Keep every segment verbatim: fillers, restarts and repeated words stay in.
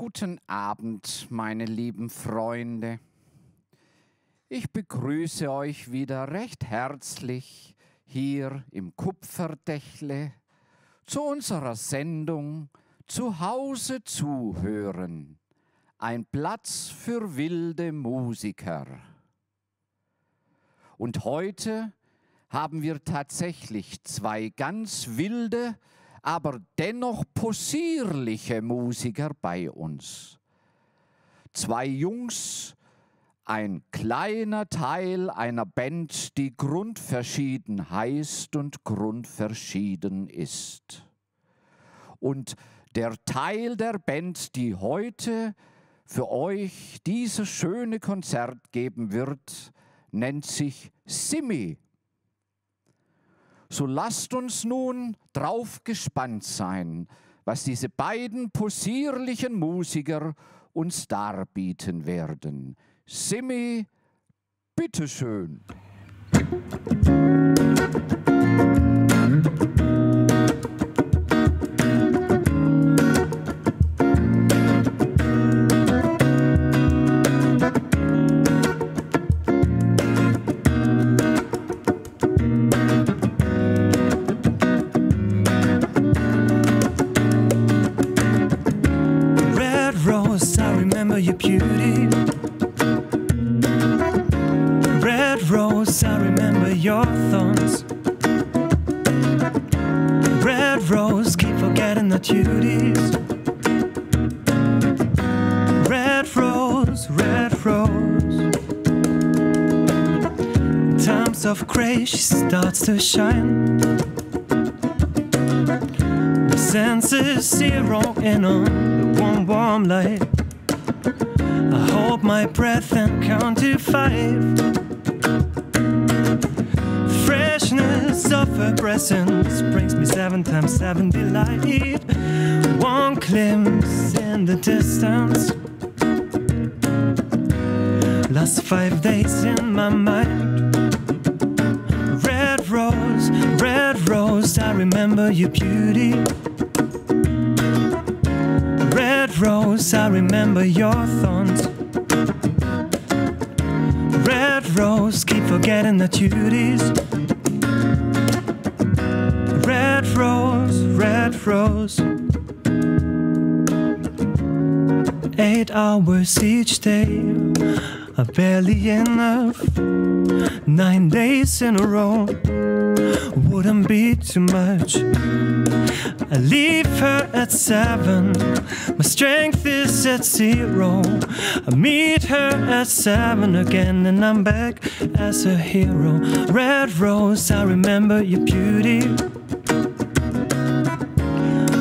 Guten Abend, meine lieben Freunde. Ich begrüße euch wieder recht herzlich hier im Kupferdächle zu unserer Sendung Zuhause zuhören. Ein Platz für wilde Musiker. Und heute haben wir tatsächlich zwei ganz wilde, aber dennoch possierliche Musiker bei uns. Zwei Jungs, ein kleiner Teil einer Band, die grundverschieden heißt und grundverschieden ist. Und der Teil der Band, die heute für euch dieses schöne Konzert geben wird, nennt sich Simmy. So lasst uns nun drauf gespannt sein, was diese beiden possierlichen Musiker uns darbieten werden. Simmy, bitteschön. Your beauty, red rose, I remember your thorns. Red rose, keep forgetting the duties. Red rose, red rose, in times of gray she starts to shine. The senses zero in on the warm, warm light. I hold my breath and count to five. Freshness of her presence brings me seven times seven delight. One glimpse in the distance, last five days in my mind. Red rose, red rose, I remember your beauty. Red rose, I remember your thorns. Red rose, keep forgetting the duties. Red rose, red rose, eight hours each day are barely enough. Nine days in a row wouldn't be too much. I leave her at seven, my strength is at zero. I meet her at seven again and I'm back as a hero. Red rose, I remember your beauty.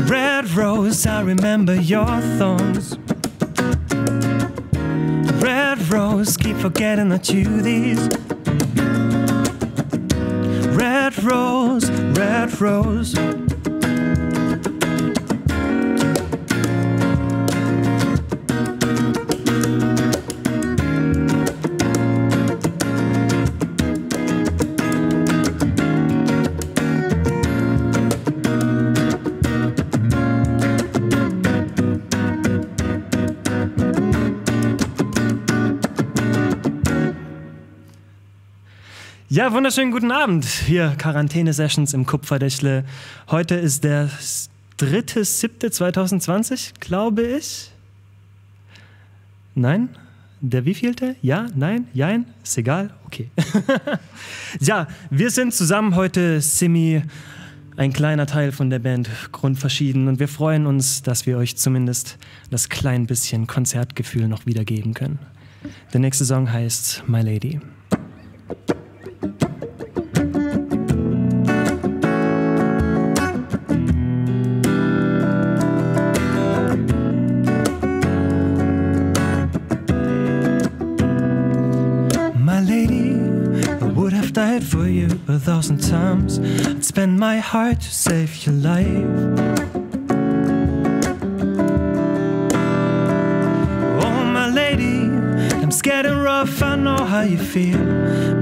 Red rose, I remember your thorns. Red rose, keep forgetting the duties. Red rose, red rose. Ja, wunderschönen guten Abend hier, Quarantäne-Sessions im Kupferdächle. Heute ist der dritte siebte zweitausendzwanzig, glaube ich. Nein? Der wievielte? Ja? Nein? Jein? Ist egal? Okay. Ja, wir sind zusammen heute, Simmy, ein kleiner Teil von der Band grundverschieden. Und wir freuen uns, dass wir euch zumindest das klein bisschen Konzertgefühl noch wiedergeben können. Der nächste Song heißt My Lady. For you a thousand times, I'd spend my heart to save your life. Oh my lady, I'm scared and rough, I know how you feel.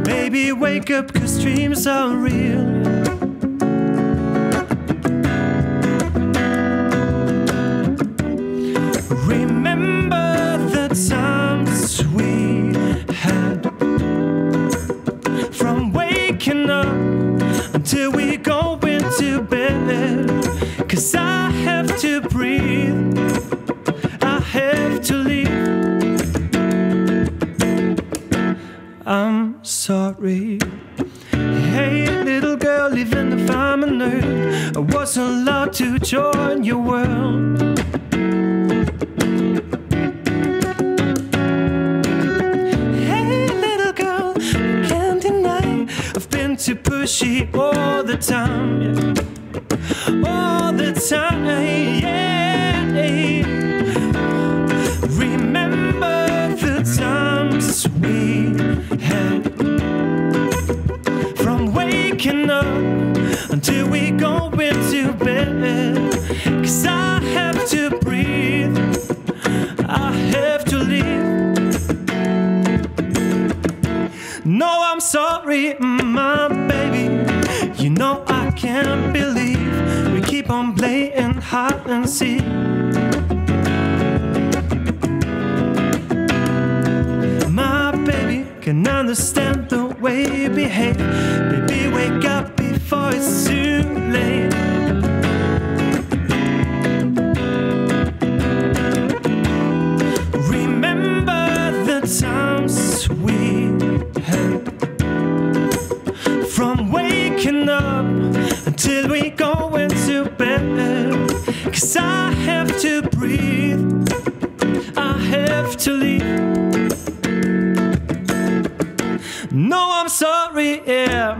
Baby wake up, cause dreams are real. Remember to bed, 'cause I have to breathe, I have to leave, I'm sorry. Hey little girl, even if I'm a nerd, I wasn't allowed to join your world. Too pushy all the time, yeah. All the time, yeah. Remember the times we had, from waking up until we go into bed, 'cause I have to breathe, I have to leave. No, I'm sorry, my baby, you know I can't believe we keep on playing hide and seek. My baby can understand the way you behave. Baby, wake up before it's too late. Remember the times we had, from waking up until we go into bed, 'cause I have to breathe, I have to leave. No, I'm sorry, yeah.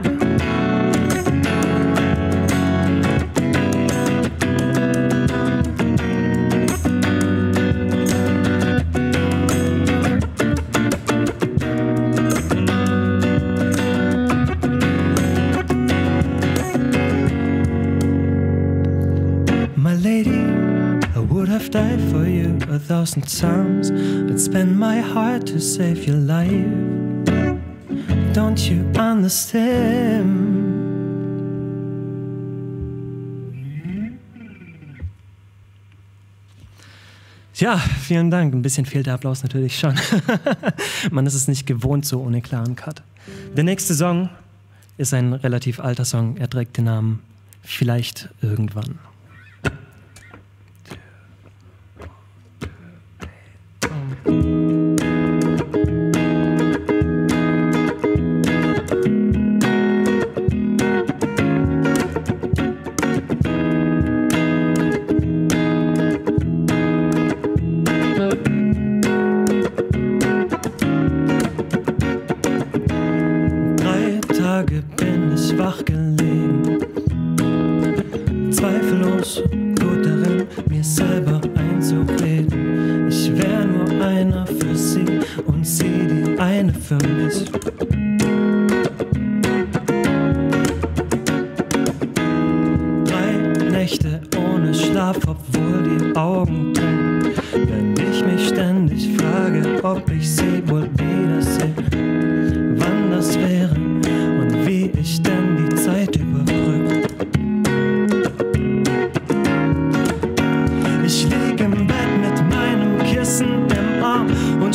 I've died for you a thousand times. I'd spend my heart to save your life. Don't you understand? Ja, vielen Dank. Ein bisschen fehlt der Applaus natürlich schon. Man ist es nicht gewohnt, so ohne klaren Cut. Der nächste Song ist ein relativ alter Song. Er trägt den Namen Vielleicht irgendwann.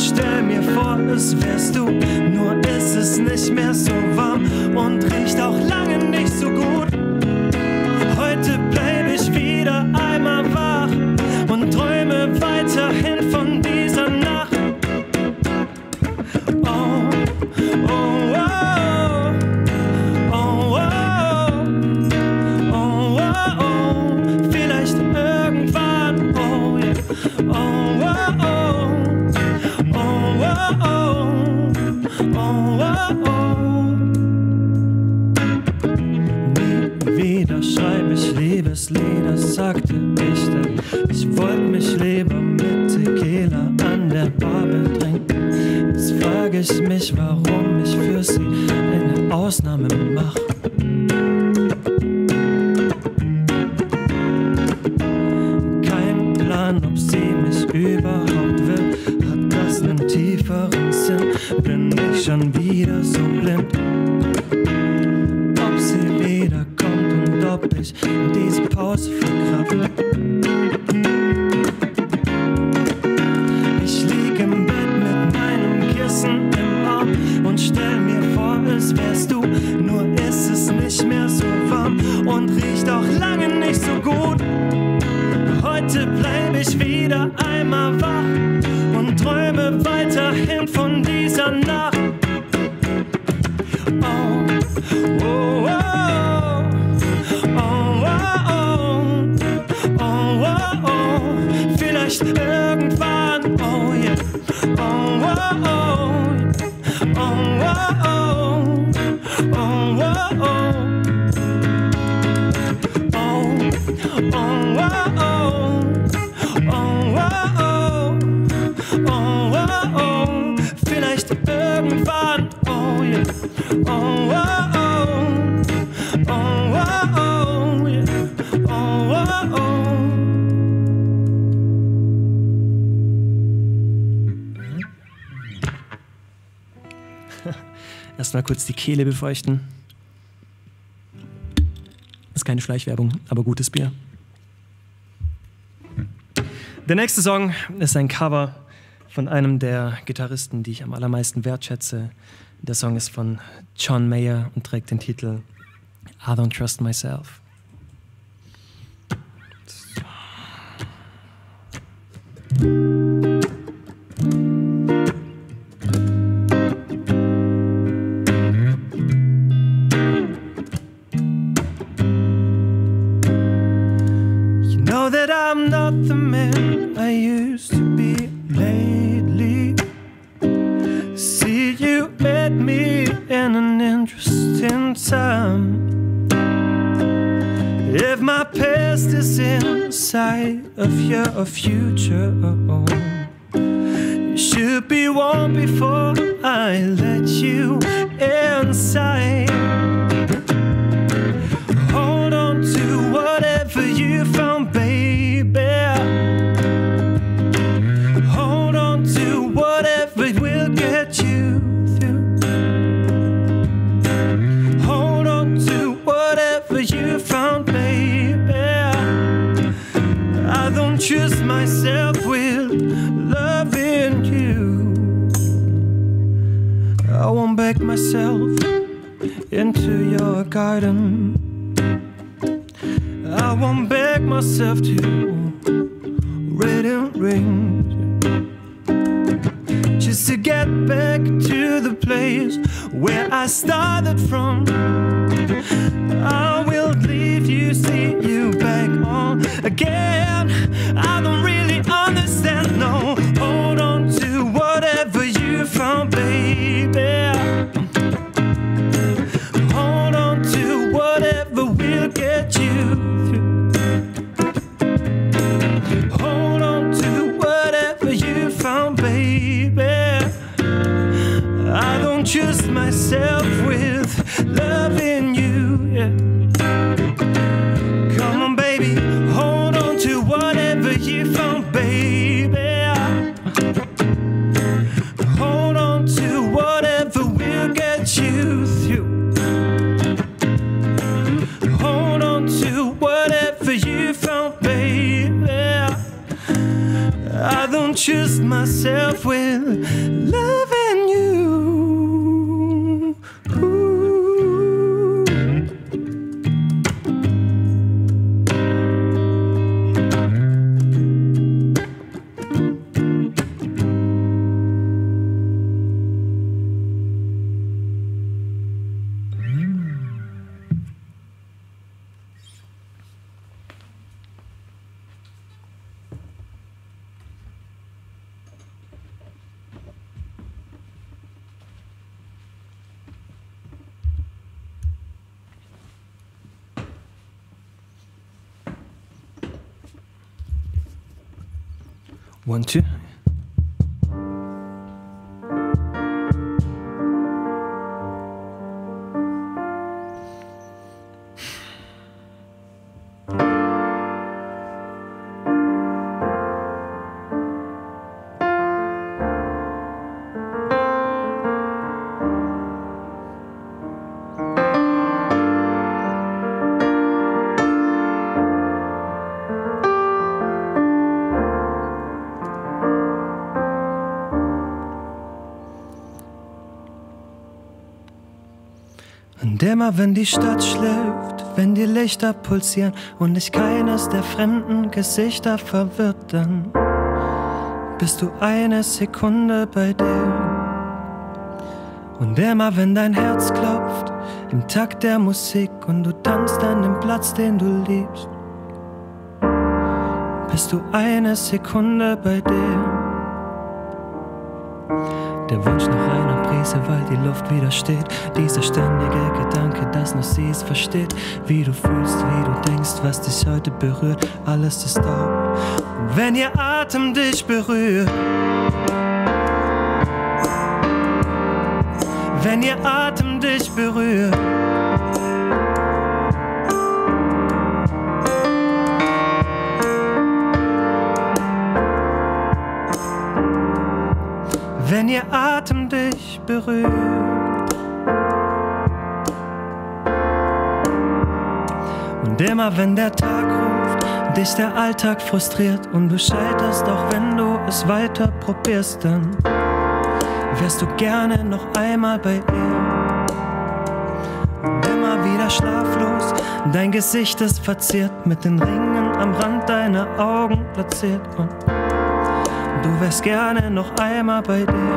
Stell mir vor, es wärst du, nur ist es nicht mehr so warm und riecht auch lange nicht so gut. Heute bleib ich wieder einmal wach und träume weiterhin von dieser Nacht. Oh, oh, oh, oh, oh, oh, oh, oh, vielleicht irgendwann, oh yeah, oh, oh, oh, oh, oh, oh, oh, oh. Erstmal kurz die Kehle befeuchten. Ist keine Schleichwerbung, aber gutes Bier. Der nächste Song ist ein Cover von einem der Gitarristen, die ich am allermeisten wertschätze. Der Song ist von John Mayer und trägt den Titel I Don't Trust Myself. You know that I'm not the man I used to be lately. See, you met me in an interesting time. If my past is inside of your future, oh, you should be warned before I let you inside. Hold on to whatever you found, baby. Hold on to whatever will get you through. Hold on to whatever you found, baby. I don't trust myself with loving you. I won't back myself into your garden. I won't back myself to wedding rings, just to get back to the place where I started from. I will leave you, see you back on again. I don't really understand, no. Hold on to whatever you found, baby. Hold on to whatever will get you through. Hold on to whatever you found, baby. I don't trust myself with loving you, yeah. Come on, baby, hold on to whatever you found, baby. Hold on to whatever will get you through. I don't trust myself with loving you. Ooh. One, two. Dämmer, wenn die Stadt schläft, wenn die Lichter pulsieren und ich keines der fremden Gesichter verwirrt, dann bist du eine Sekunde bei dir. Und immer wenn dein Herz klopft, im Takt der Musik, und du tanzt an dem Platz, den du liebst, bist du eine Sekunde bei dir. Der Wunsch nach einer Prise, weil die Luft widersteht, dieser ständige Gedanke, dass nur sie es versteht, wie du fühlst, wie du denkst, was dich heute berührt, alles ist taub. Und wenn ihr Atem dich berührt, wenn ihr Atem dich berührt, wenn ihr Atem dich berührt, und immer wenn der Tag ruft, dich der Alltag frustriert und du scheiterst, auch wenn du es weiter probierst, dann wärst du gerne noch einmal bei ihr. Und immer wieder schlaflos, dein Gesicht ist verziert, mit den Ringen am Rand deiner Augen platziert, und du wärst gerne noch einmal bei dir.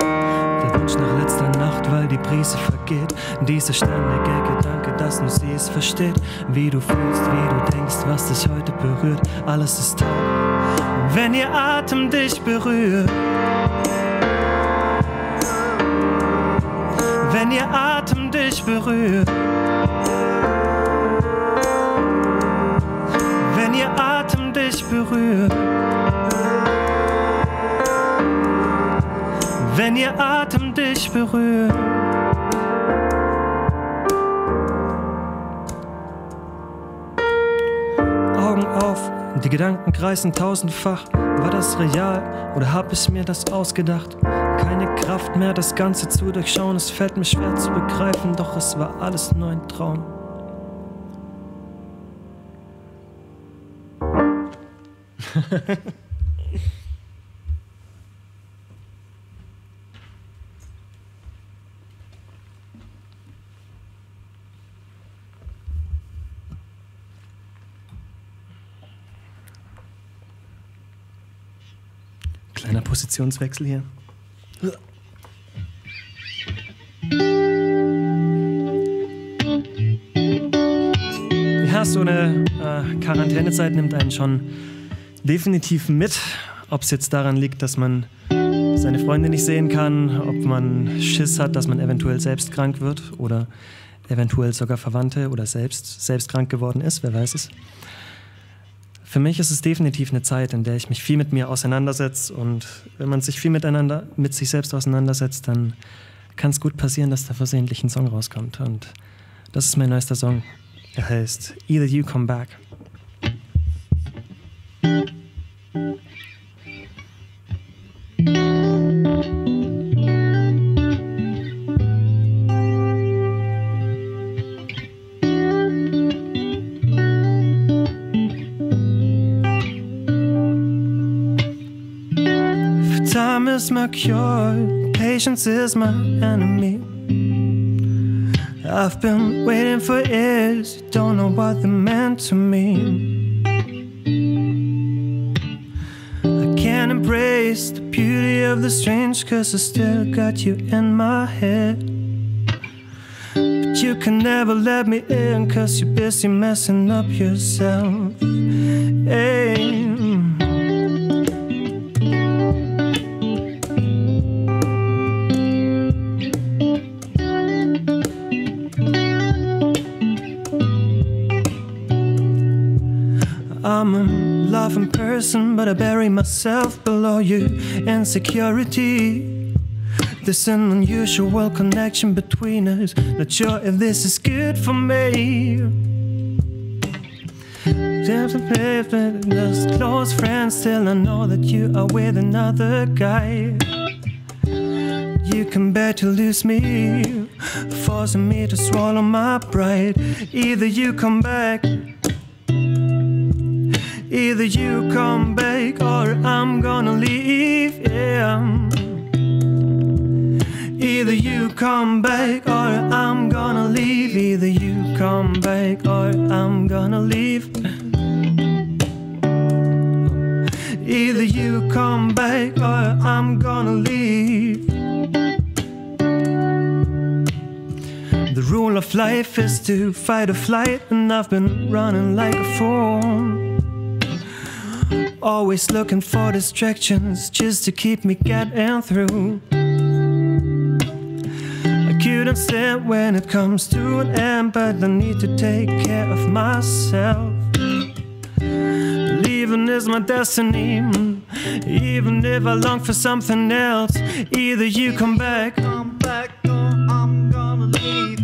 Der Wunsch nach letzter Nacht, weil die Brise vergeht, dieser ständige Gedanke, dass nur sie es versteht, wie du fühlst, wie du denkst, was dich heute berührt, alles ist taub. Und wenn ihr Atem dich berührt, wenn ihr Atem dich berührt, wenn ihr Atem dich berührt, wenn ihr Atem dich berührt. Augen auf, die Gedanken kreisen tausendfach. War das real oder hab ich mir das ausgedacht? Keine Kraft mehr, das Ganze zu durchschauen. Es fällt mir schwer zu begreifen, doch es war alles nur ein Traum. Kleiner Positionswechsel hier. Ja, so eine äh, Quarantänezeit nimmt einen schon definitiv mit. Ob es jetzt daran liegt, dass man seine Freunde nicht sehen kann, ob man Schiss hat, dass man eventuell selbst krank wird oder eventuell sogar Verwandte oder selbst, selbst krank geworden ist, wer weiß es. Für mich ist es definitiv eine Zeit, in der ich mich viel mit mir auseinandersetze, und wenn man sich viel miteinander, mit sich selbst auseinandersetzt, dann kann es gut passieren, dass da versehentlich ein Song rauskommt, und das ist mein neuester Song. Er heißt Either You Come Back. Is my cure, patience is my enemy. I've been waiting for years, don't know what they meant to me. I can't embrace the beauty of the strange, cause I still got you in my head. But you can never let me in, cause you're busy messing up yourself. Hey. I'm a loving person, but I bury myself below your insecurity. There's an unusual connection between us, not sure if this is good for me. Just close friends, still I know that you are with another guy. You can bear to lose me, forcing me to swallow my pride. Either you come back, either you come back, or I'm gonna leave, yeah. Either you come back, or I'm gonna leave. either you come back or I'm gonna leave. Either you come back or I'm gonna leave. The rule of life is to fight or flight, and I've been running like a fool. Always looking for distractions just to keep me getting through. I couldn't stand when it comes to an end, but I need to take care of myself. Believing is my destiny, even if I long for something else. Either you come back, come back, or I'm gonna leave.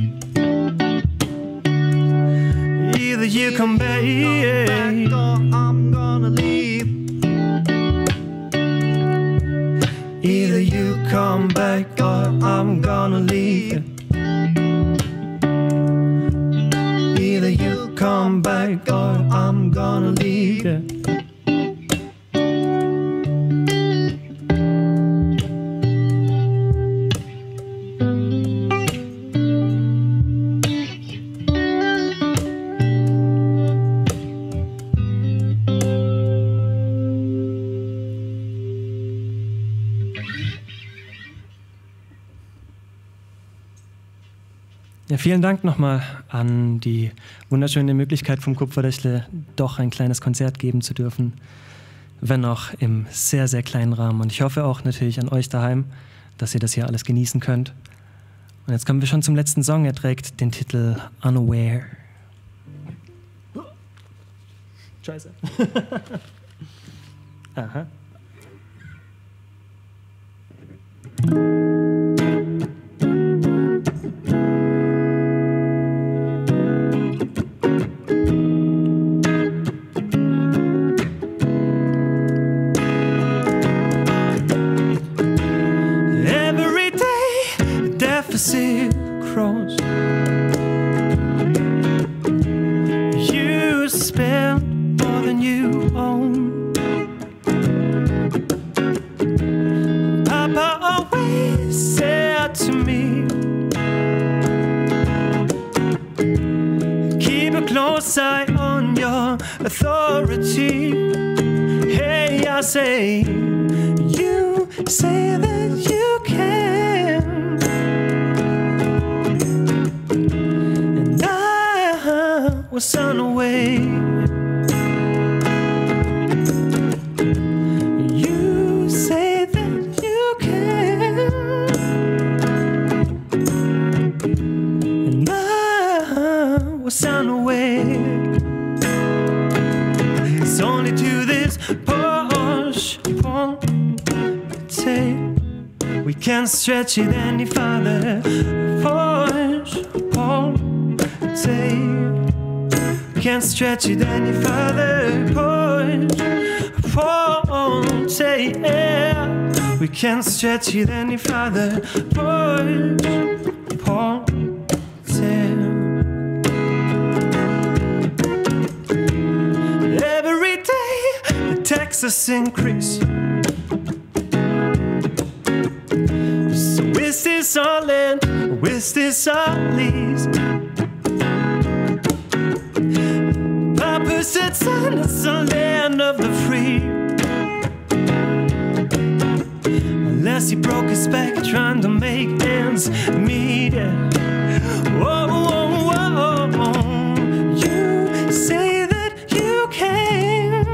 Either you come back, come back or I'm gonna leave. Either you come back or I'm gonna leave. Either you come back or I'm gonna leave. Ja, vielen Dank nochmal an die wunderschöne Möglichkeit vom Kupferdächle, doch ein kleines Konzert geben zu dürfen, wenn auch im sehr, sehr kleinen Rahmen. Und ich hoffe auch natürlich an euch daheim, dass ihr das hier alles genießen könnt. Und jetzt kommen wir schon zum letzten Song. Er trägt den Titel Unaware. Scheiße. Aha. Stretch it any farther. Push, pull, take. Can't stretch it any farther. Push, pull, take. We can't stretch it any farther. Push, pull, take. Every day the taxes increase. Is this all in? Is this all easy? Papa said, son, it's the land of the free. Unless he broke his back trying to make ends meet. Whoa, whoa, whoa. You say that you can,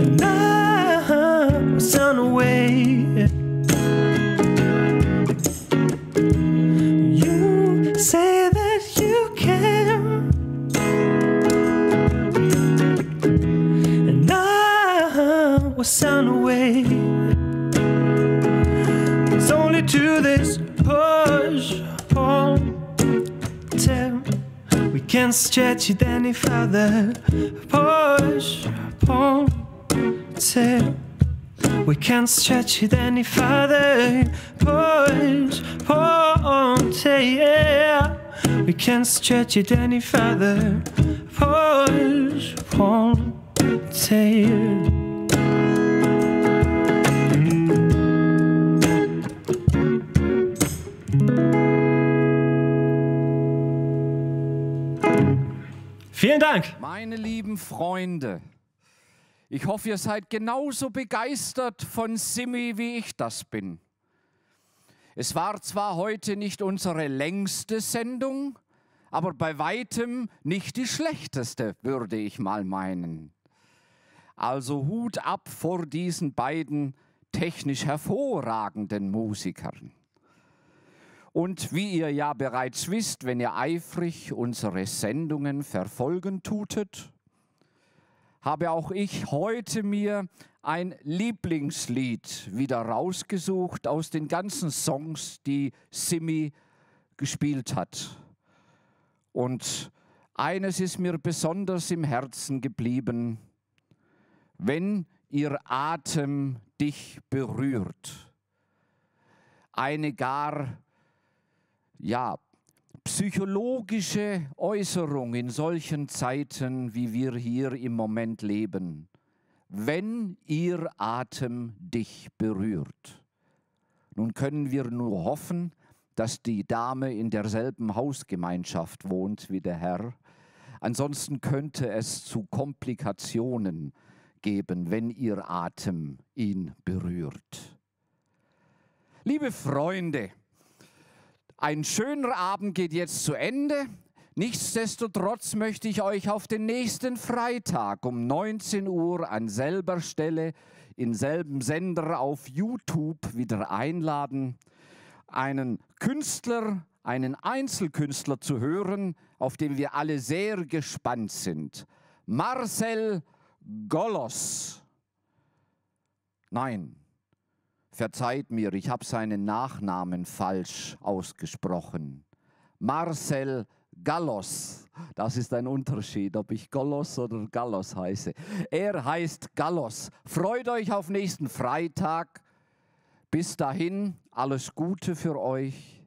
and I was unaware. Sound away. It's only to this push, pull, tear. We can't stretch it any further. Push, pull, tear. We can't stretch it any further. Push, pull, tear. We can't stretch it any further. Push, pull, tear. Thank you. Vielen Dank. Meine lieben Freunde, ich hoffe, ihr seid genauso begeistert von Simmy, wie ich das bin. Es war zwar heute nicht unsere längste Sendung, aber bei weitem nicht die schlechteste, würde ich mal meinen. Also Hut ab vor diesen beiden technisch hervorragenden Musikern. Und wie ihr ja bereits wisst, wenn ihr eifrig unsere Sendungen verfolgen tutet, habe auch ich heute mir ein Lieblingslied wieder rausgesucht aus den ganzen Songs, die Simmy gespielt hat. Und eines ist mir besonders im Herzen geblieben: Wenn ihr Atem dich berührt. Eine gar, ja, psychologische Äußerung in solchen Zeiten, wie wir hier im Moment leben. Wenn ihr Atem dich berührt. Nun können wir nur hoffen, dass die Dame in derselben Hausgemeinschaft wohnt wie der Herr. Ansonsten könnte es zu Komplikationen geben, wenn ihr Atem ihn berührt. Liebe Freunde, ein schöner Abend geht jetzt zu Ende. Nichtsdestotrotz möchte ich euch auf den nächsten Freitag um neunzehn Uhr an selber Stelle, im selben Sender auf YouTube wieder einladen, einen Künstler, einen Einzelkünstler zu hören, auf den wir alle sehr gespannt sind. Marcel Gallos. Nein, verzeiht mir, ich habe seinen Nachnamen falsch ausgesprochen. Marcel Gallos. Das ist ein Unterschied, ob ich Gallos oder Gallos heiße. Er heißt Gallos. Freut euch auf nächsten Freitag. Bis dahin, alles Gute für euch.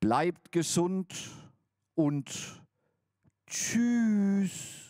Bleibt gesund und tschüss.